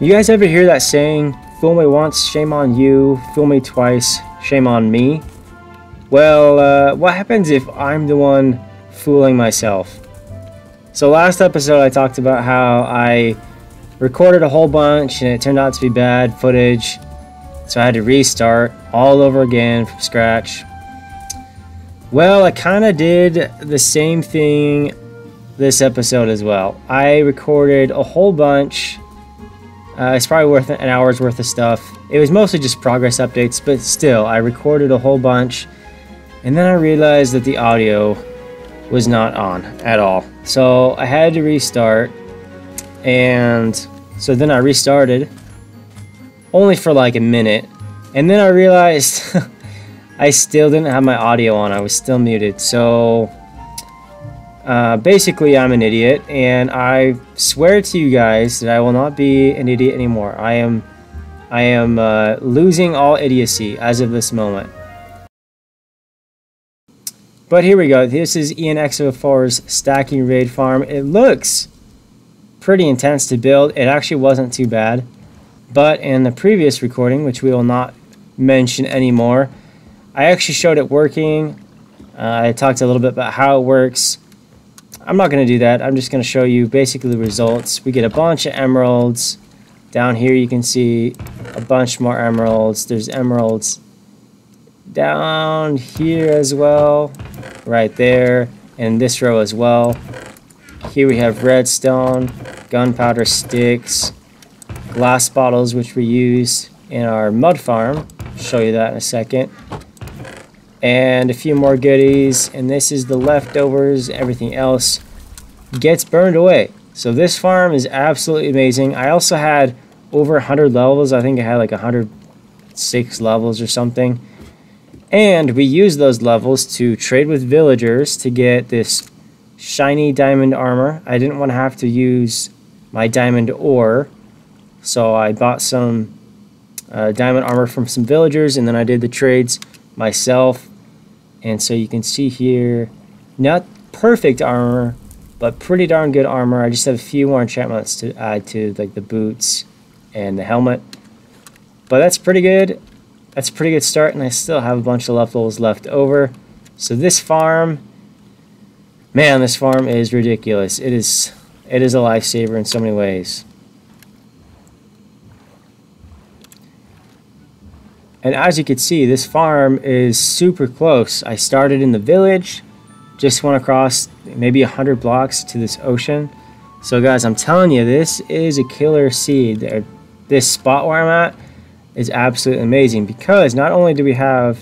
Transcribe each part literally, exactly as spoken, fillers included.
You guys ever hear that saying, fool me once, shame on you, fool me twice, shame on me? Well, uh, what happens if I'm the one fooling myself? So last episode I talked about how I recorded a whole bunch and it turned out to be bad footage, so I had to restart all over again from scratch. Well, I kind of did the same thing this episode as well. I recorded a whole bunch. Uh, it's probably worth an hour's worth of stuff. It was mostly just progress updates, but still, I recorded a whole bunch. And then I realized that the audio was not on at all. So I had to restart. And so then I restarted, only for like a minute. And then I realized I still didn't have my audio on. I was still muted. So Uh, basically, I'm an idiot, and I swear to you guys that I will not be an idiot anymore. I am, I am uh, losing all idiocy as of this moment. But here we go. This is Ian X O four's stacking raid farm. It looks pretty intense to build. It actually wasn't too bad. But in the previous recording, which we will not mention anymore, I actually showed it working. Uh, I talked a little bit about how it works. I'm not going to do that. I'm just going to show you basically the results. We get a bunch of emeralds. Down here you can see a bunch more emeralds. There's emeralds down here as well, right there, and this row as well. Here we have redstone, gunpowder sticks, glass bottles, which we used in our mud farm. I'll show you that in a second. And a few more goodies, and this is the leftovers. Everything else gets burned away. So this farm is absolutely amazing. I also had over one hundred levels. I think I had like one hundred six levels or something. And we used those levels to trade with villagers to get this shiny diamond armor. I didn't want to have to use my diamond ore, so I bought some uh, diamond armor from some villagers, and then I did the trades myself. And so you can see here, not perfect armor, but pretty darn good armor. I just have a few more enchantments to add to, like the boots and the helmet. But that's pretty good. That's a pretty good start, and I still have a bunch of levels left over. So this farm, man, this farm is ridiculous. It is, it is a lifesaver in so many ways. And as you can see, this farm is super close. I started in the village, just went across maybe one hundred blocks to this ocean. So guys, I'm telling you, this is a killer seed. This spot where I'm at is absolutely amazing, because not only do we have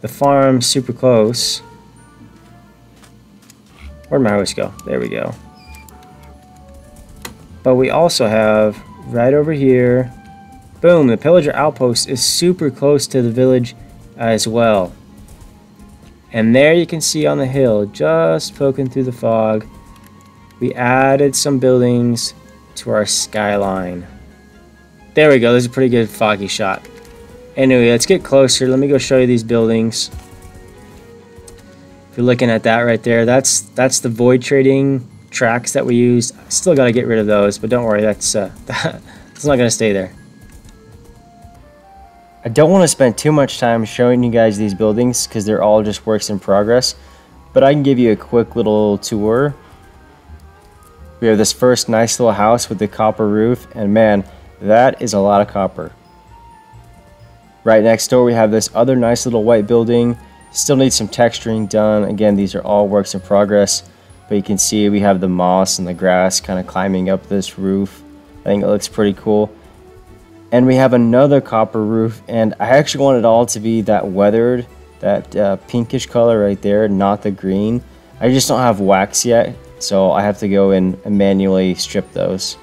the farm super close. Where'd my host go? There we go. But we also have right over here, boom, the pillager outpost is super close to the village as well. And there you can see on the hill, just poking through the fog, we added some buildings to our skyline. There we go, there's a pretty good foggy shot. Anyway, let's get closer. Let me go show you these buildings. If you're looking at that right there, that's that's the void trading tracks that we used. I still got to get rid of those, but don't worry, that's uh, that's not going to stay there. I don't want to spend too much time showing you guys these buildings because they're all just works in progress, but I can give you a quick little tour. We have this first nice little house with the copper roof, and man, that is a lot of copper. Right next door we have this other nice little white building. Still needs some texturing done. Again, these are all works in progress, but you can see we have the moss and the grass kind of climbing up this roof. I think it looks pretty cool. And we have another copper roof, and I actually want it all to be that weathered, that uh, pinkish color right there, not the green. I just don't have wax yet, so I have to go in and manually strip those.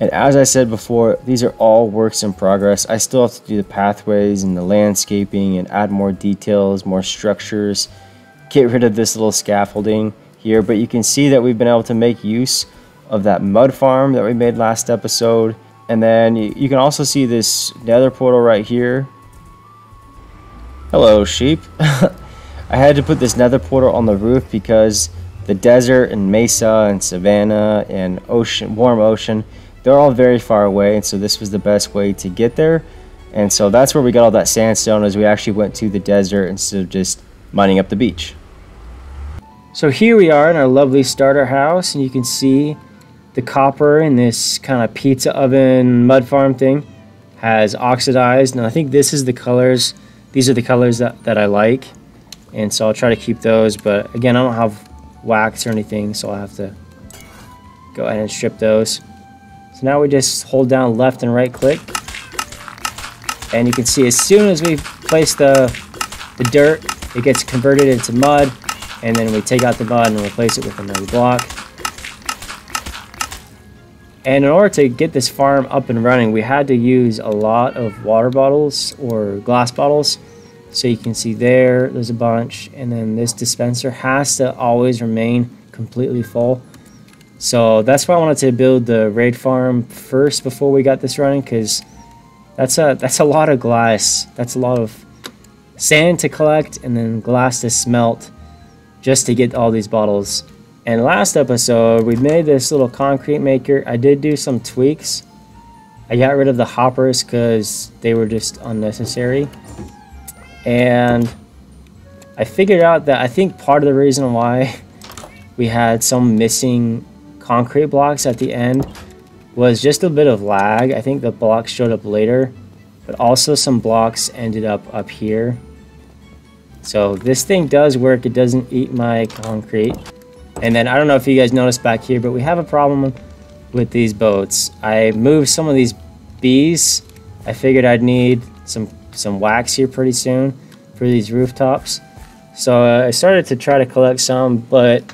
And as I said before, these are all works in progress. I still have to do the pathways and the landscaping and add more details, more structures, get rid of this little scaffolding here. But you can see that we've been able to make use of that mud farm that we made last episode. And then you can also see this nether portal right here. Hello, sheep. I had to put this nether portal on the roof because the desert and mesa and savanna and ocean, warm ocean, they're all very far away, and so this was the best way to get there. And so that's where we got all that sandstone, as we actually went to the desert instead of just mining up the beach. So here we are in our lovely starter house, and you can see the copper in this kind of pizza oven mud farm thing has oxidized. And I think this is the colors, these are the colors that, that I like. And so I'll try to keep those, but again, I don't have wax or anything, so I'll have to go ahead and strip those. So now we just hold down left and right click. And you can see as soon as we place the, the dirt, it gets converted into mud. And then we take out the mud and replace it with another block. And in order to get this farm up and running, we had to use a lot of water bottles or glass bottles. So you can see there, there's a bunch. And then this dispenser has to always remain completely full. So that's why I wanted to build the raid farm first before we got this running, because that's a, that's a lot of glass. That's a lot of sand to collect and then glass to smelt just to get all these bottles. And last episode, we made this little concrete maker. I did do some tweaks. I got rid of the hoppers because they were just unnecessary. And I figured out that I think part of the reason why we had some missing concrete blocks at the end was just a bit of lag. I think the blocks showed up later, but also some blocks ended up up here. So this thing does work. It doesn't eat my concrete. And then I don't know if you guys noticed back here, but we have a problem with these boats. I moved some of these bees. I figured I'd need some some wax here pretty soon for these rooftops. So uh, I started to try to collect some, but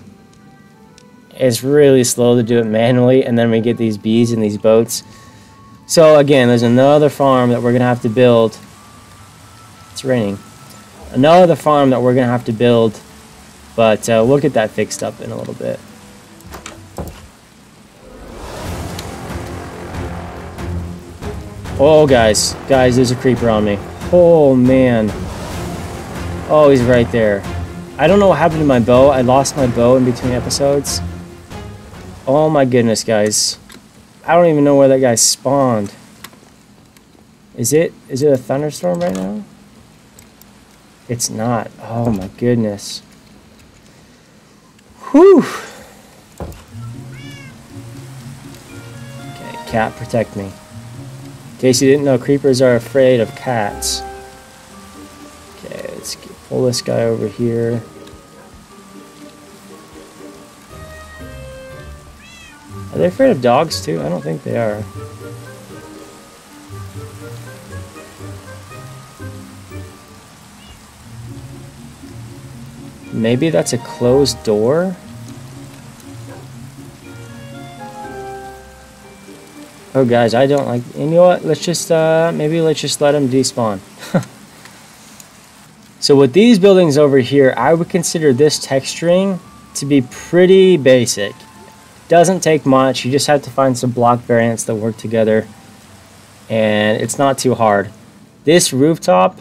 it's really slow to do it manually. And then we get these bees in these boats. So again, there's another farm that we're gonna have to build. It's raining. Another farm that we're gonna have to build. But uh, we'll get that fixed up in a little bit. Oh, guys. Guys, there's a creeper on me. Oh, man. Oh, he's right there. I don't know what happened to my bow. I lost my bow in between episodes. Oh, my goodness, guys. I don't even know where that guy spawned. Is it? Is it a thunderstorm right now? It's not. Oh, my goodness. Whew. Okay, cat, protect me. In case you didn't know, creepers are afraid of cats. Okay, let's get, pull this guy over here. Are they afraid of dogs too? I don't think they are. Maybe that's a closed door? Oh guys, I don't like, you know what, let's just, uh, maybe let's just let them despawn. So with these buildings over here, I would consider this texturing to be pretty basic. Doesn't take much, you just have to find some block variants that work together. And it's not too hard. This rooftop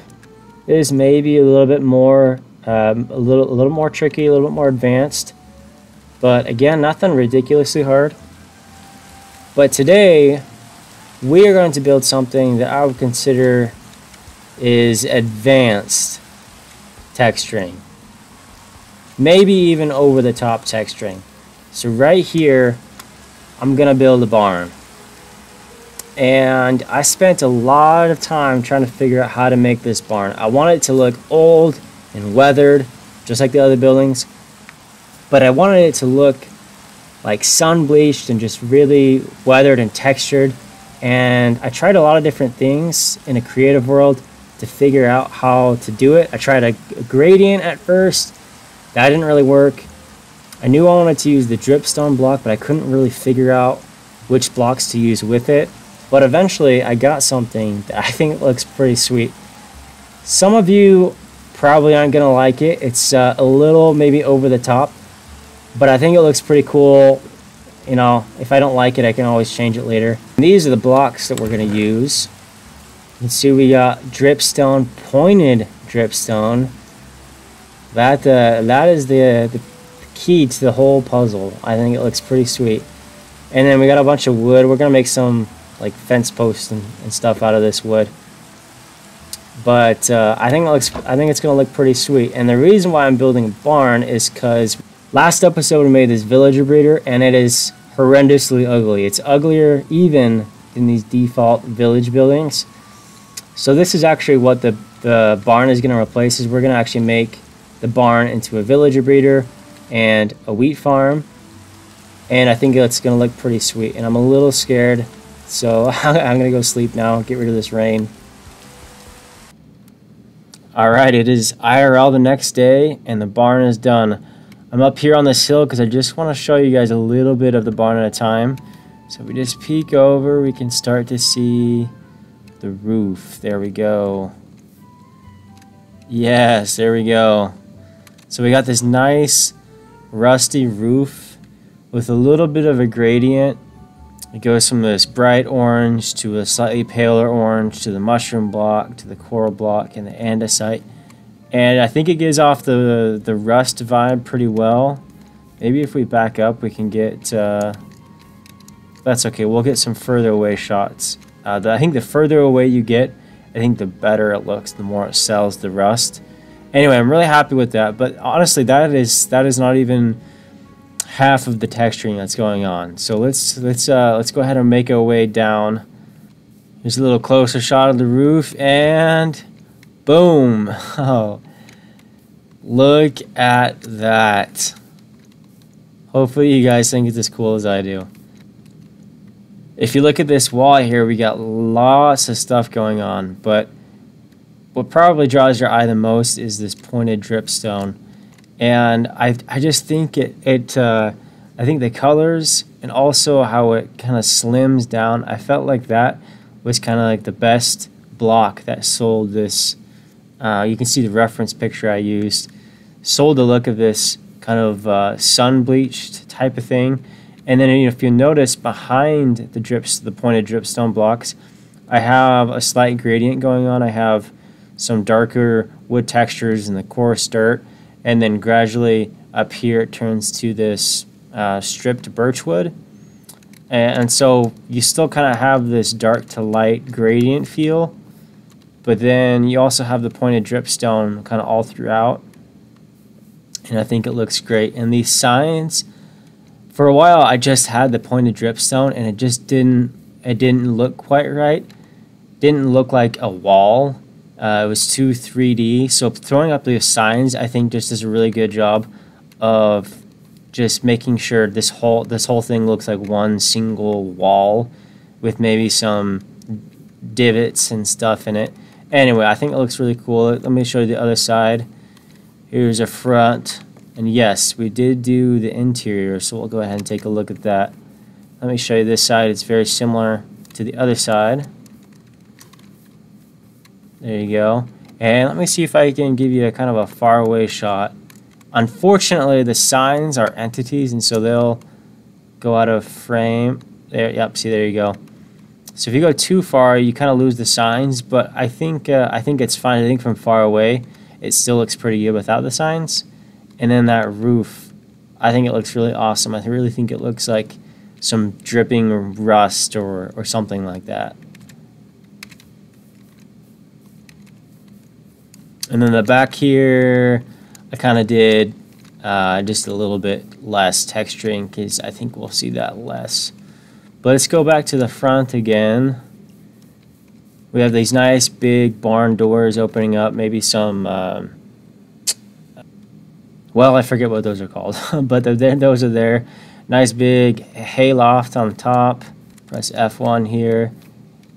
is maybe a little bit more Um, a little, a little more tricky, a little bit more advanced, but again, nothing ridiculously hard. But today, we are going to build something that I would consider is advanced texturing, maybe even over-the-top texturing. So right here, I'm gonna build a barn, and I spent a lot of time trying to figure out how to make this barn. I want it to look old and weathered, just like the other buildings, but I wanted it to look like sun bleached and just really weathered and textured. And I tried a lot of different things in a creative world to figure out how to do it. I tried a gradient at first, that didn't really work. I knew I wanted to use the dripstone block, but I couldn't really figure out which blocks to use with it. But eventually I got something that I think looks pretty sweet. Some of you probably aren't gonna like it. It's uh, a little maybe over the top, but I think it looks pretty cool. You know, if I don't like it, I can always change it later. And these are the blocks that we're gonna use. Let's see, we got dripstone, pointed dripstone. That uh, that is the, the key to the whole puzzle. I think it looks pretty sweet. And then we got a bunch of wood. We're going to make some like fence posts and, and stuff out of this wood. But uh, I think it looks, I think it's going to look pretty sweet. And the reason why I'm building a barn is because last episode we made this villager breeder, and it is horrendously ugly. It's uglier even than these default village buildings. So this is actually what the, the barn is going to replace. Is we're going to actually make the barn into a villager breeder and a wheat farm. And I think it's going to look pretty sweet. And I'm a little scared, so I'm going to go sleep now, get rid of this rain. Alright, it is I R L the next day, and the barn is done. I'm up here on this hill because I just want to show you guys a little bit of the barn at a time. So if we just peek over, we can start to see the roof. There we go. Yes, there we go. So we got this nice rusty roof with a little bit of a gradient. It goes from this bright orange to a slightly paler orange to the mushroom block to the coral block and the andesite. And I think it gives off the, the rust vibe pretty well. Maybe if we back up we can get... Uh, that's okay, we'll get some further away shots. Uh, the, I think the further away you get, I think the better it looks, the more it sells the rust. Anyway, I'm really happy with that, but honestly that is, that is not even... half of the texturing that's going on. So let's let's uh, let's go ahead and make our way down. Here's a little closer shot of the roof, and boom! Oh, look at that! Hopefully you guys think it's as cool as I do. If you look at this wall here, we got lots of stuff going on, but what probably draws your eye the most is this pointed dripstone. And I, I just think it, it uh, I think the colors and also how it kind of slims down, I felt like that was kind of like the best block that sold this. Uh, you can see the reference picture I used, sold the look of this kind of uh, sun bleached type of thing. And then, you know, if you notice behind the drips, the pointed dripstone blocks, I have a slight gradient going on. I have some darker wood textures in the coarse dirt. And then gradually up here it turns to this uh, stripped birchwood, and, and so you still kind of have this dark to light gradient feel, but then you also have the pointed dripstone kind of all throughout, and I think it looks great. And these signs, for a while I just had the pointed dripstone, and it just didn't it didn't look quite right. Didn't look like a wall. Uh, it was too three D, so throwing up the signs, I think, just does a really good job of just making sure this whole this whole thing looks like one single wall with maybe some divots and stuff in it. Anyway, I think it looks really cool. Let me show you the other side. Here's a front, and yes, we did do the interior, so we'll go ahead and take a look at that. Let me show you this side. It's very similar to the other side. There you go. And let me see if I can give you a kind of a faraway shot. Unfortunately, the signs are entities, and so they'll go out of frame. There, yep, see, there you go. So if you go too far, you kind of lose the signs, but I think uh, I think it's fine. I think from far away, it still looks pretty good without the signs. And then that roof, I think it looks really awesome. I really think it looks like some dripping rust or, or something like that. And then the back here, I kind of did uh, just a little bit less texturing because I think we'll see that less. But let's go back to the front again. We have these nice big barn doors opening up, maybe some, um, well, I forget what those are called, but they're there, those are there. Nice big hay loft on top. Press F one here.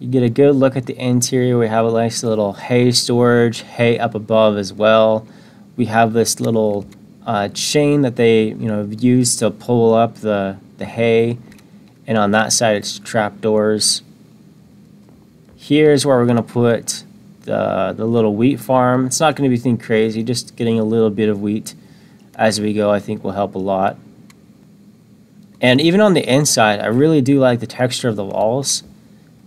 You get a good look at the interior. We have a nice little hay storage, hay up above as well. We have this little uh, chain that they, you know, use to pull up the, the hay. And on that side, it's trapdoors. Here's where we're going to put the, the little wheat farm. It's not going to be anything crazy, just getting a little bit of wheat as we go, I think will help a lot. And even on the inside, I really do like the texture of the walls.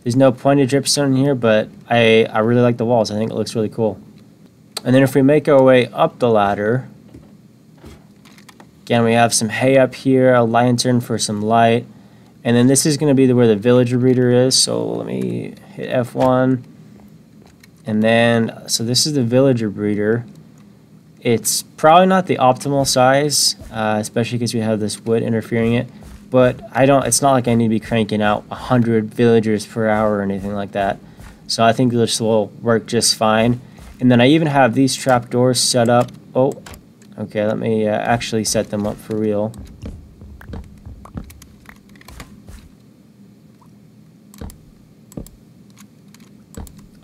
There's no pointed dripstone here, but I, I really like the walls. I think it looks really cool. And then if we make our way up the ladder, again, we have some hay up here, a lantern for some light, And then this is going to be the, where the villager breeder is. So let me hit F one. And then, so this is the villager breeder. It's probably not the optimal size, uh, especially because we have this wood interfering it. But I don't, it's not like I need to be cranking out one hundred villagers per hour or anything like that. So I think this will work just fine. And then I even have these trapdoors set up. Oh, okay, let me uh, actually set them up for real.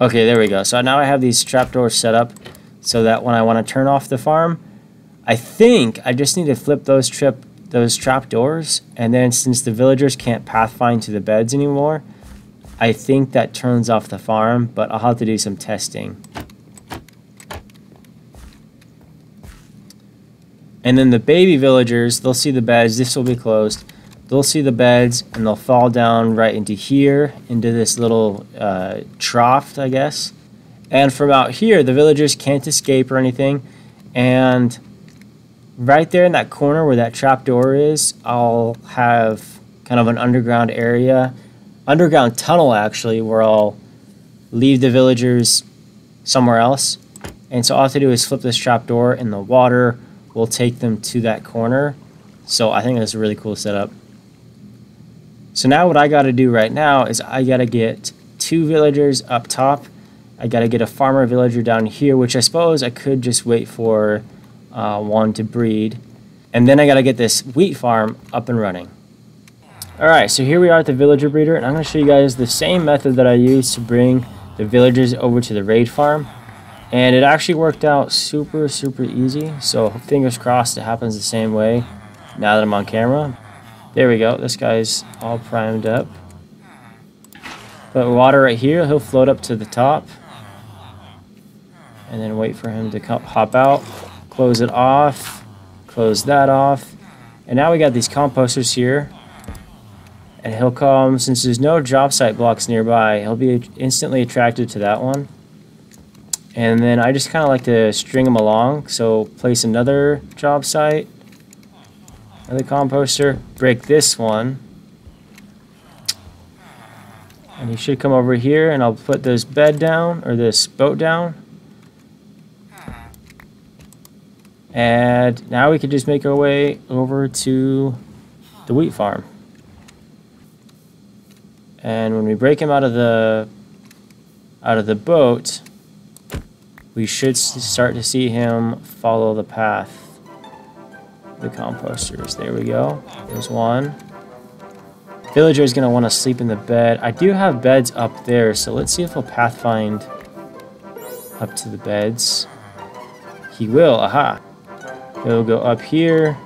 Okay, there we go. So now I have these trapdoors set up so that when I want to turn off the farm, I think I just need to flip those trip those trapdoors. And then since the villagers can't pathfind to the beds anymore, I think that turns off the farm, but I'll have to do some testing. And then the baby villagers, they'll see the beds. This will be closed. They'll see the beds, and they'll fall down right into here, into this little uh, trough, I guess. And from out here, the villagers can't escape or anything. And right there in that corner where that trapdoor is, I'll have kind of an underground area, underground tunnel actually, where I'll leave the villagers somewhere else. And so all I have to do is flip this trapdoor, and the water will take them to that corner. So I think that's a really cool setup. So now what I got to do right now is I got to get two villagers up top. I got to get a farmer villager down here, which I suppose I could just wait for uh, one to breed. And then I got to get this wheat farm up and running. All right, so here we are at the villager breeder, and I'm going to show you guys the same method that I used to bring the villagers over to the raid farm. And it actually worked out super, super easy. So fingers crossed it happens the same way now that I'm on camera. There we go, this guy's all primed up. Put water right here, he'll float up to the top. And then wait for him to come, hop out, close it off, close that off. And now we got these composters here. And he'll come, since there's no drop site blocks nearby, he'll be instantly attracted to that one. And then I just kind of like to string him along, so place another job site. Another composter, break this one, and he should come over here, and I'll put this bed down, or this boat down, and now we can just make our way over to the wheat farm. And when we break him out of the out of the boat, we should start to see him follow the path. The composters. There we go. There's one. Villager is going to want to sleep in the bed. I do have beds up there, so let's see if he'll pathfind up to the beds. He will. Aha. He'll go up here.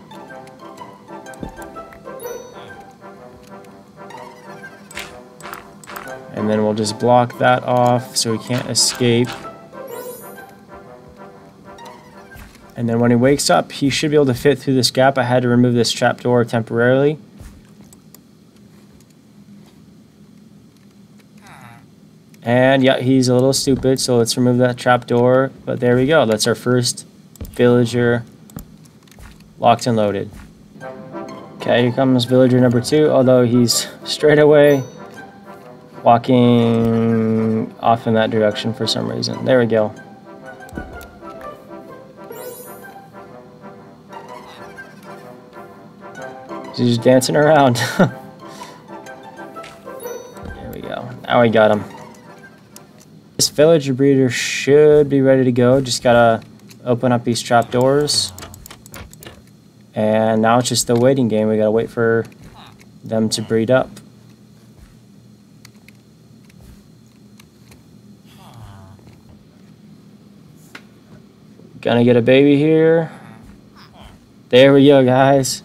And then we'll just block that off so he can't escape. And then when he wakes up, he should be able to fit through this gap. I had to remove this trapdoor temporarily. And yeah, he's a little stupid, so let's remove that trapdoor. But there we go. That's our first villager locked and loaded. Okay, here comes villager number two, although he's straight away walking off in that direction for some reason. There we go. He's just dancing around. There we go. Now we got him. This villager breeder should be ready to go. Just gotta open up these trap doors. And now it's just the waiting game. We gotta wait for them to breed up. Gonna get a baby here. There we go, guys.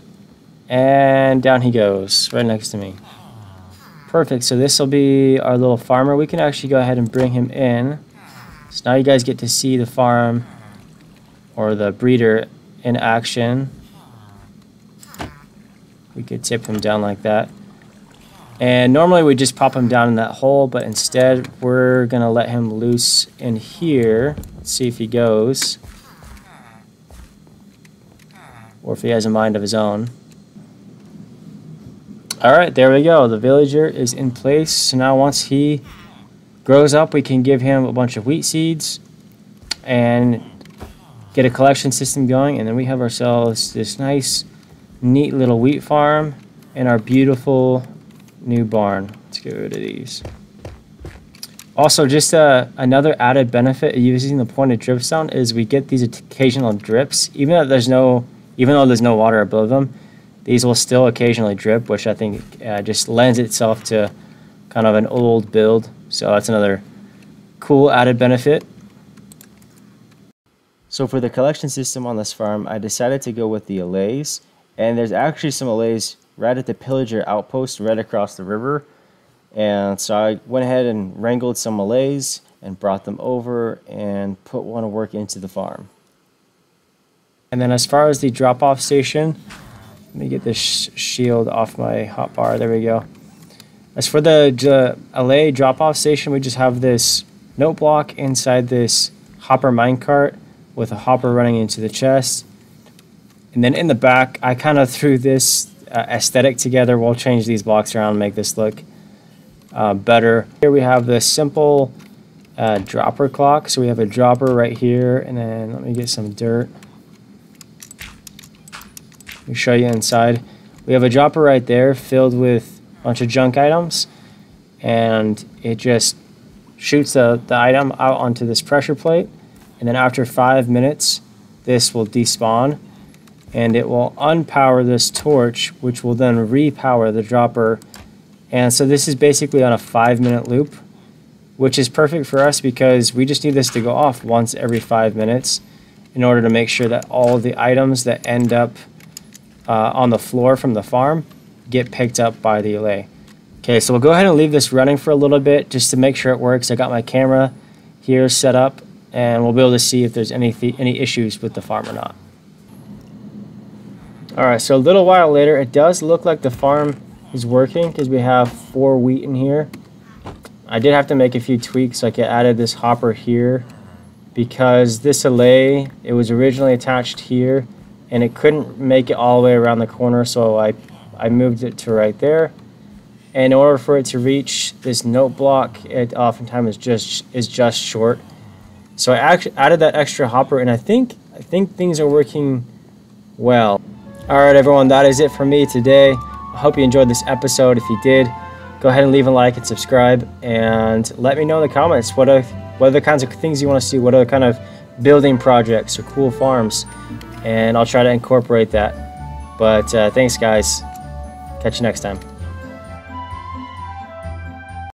And down he goes, right next to me. Perfect, so this will be our little farmer. We can actually go ahead and bring him in. So now you guys get to see the farm, or the breeder, in action. We could tip him down like that. And normally we just pop him down in that hole, but instead we're gonna let him loose in here. Let's see if he goes. Or if he has a mind of his own. All right, there we go. The villager is in place. So now once he grows up, we can give him a bunch of wheat seeds and get a collection system going. And then we have ourselves this nice, neat little wheat farm and our beautiful new barn. Let's get rid of these. Also, just uh, another added benefit of using the pointed dripstone is we get these occasional drips. Even though there's no, even though there's no water above them, these will still occasionally drip, which I think uh, just lends itself to kind of an old build. So that's another cool added benefit. So for the collection system on this farm, I decided to go with the allays, and there's actually some allays right at the pillager outpost right across the river. And so I went ahead and wrangled some allays and brought them over and put one to work into the farm. And then as far as the drop-off station, let me get this sh shield off my hotbar. There we go. As for the uh, allay drop-off station, we just have this note block inside this hopper minecart with a hopper running into the chest. And then in the back, I kind of threw this uh, aesthetic together. We'll change these blocks around and make this look Uh, better. Here we have this simple uh, dropper clock. So we have a dropper right here, and then let me get some dirt. Let me show you inside. We have a dropper right there filled with a bunch of junk items, and it just shoots the, the item out onto this pressure plate, and then after five minutes this will despawn and it will unpower this torch, which will then repower the dropper. And so this is basically on a five minute loop, which is perfect for us because we just need this to go off once every five minutes in order to make sure that all the items that end up uh, on the floor from the farm get picked up by the allay. Okay, so we'll go ahead and leave this running for a little bit just to make sure it works. I got my camera here set up, and we'll be able to see if there's any, th any issues with the farm or not. All right, so a little while later, it does look like the farm is working because we have four wheat in here. I did have to make a few tweaks. Like I added this hopper here because this allay, it was originally attached here and it couldn't make it all the way around the corner, so I, I moved it to right there. And in order for it to reach this note block, it oftentimes is just is just short. So I actually added that extra hopper, and I think I think things are working well. All right, everyone, that is it for me today. I hope you enjoyed this episode. If you did, go ahead and leave a like and subscribe, and let me know in the comments what other, what other kinds of things you want to see, what other kind of building projects or cool farms, and I'll try to incorporate that. But uh, thanks, guys. Catch you next time.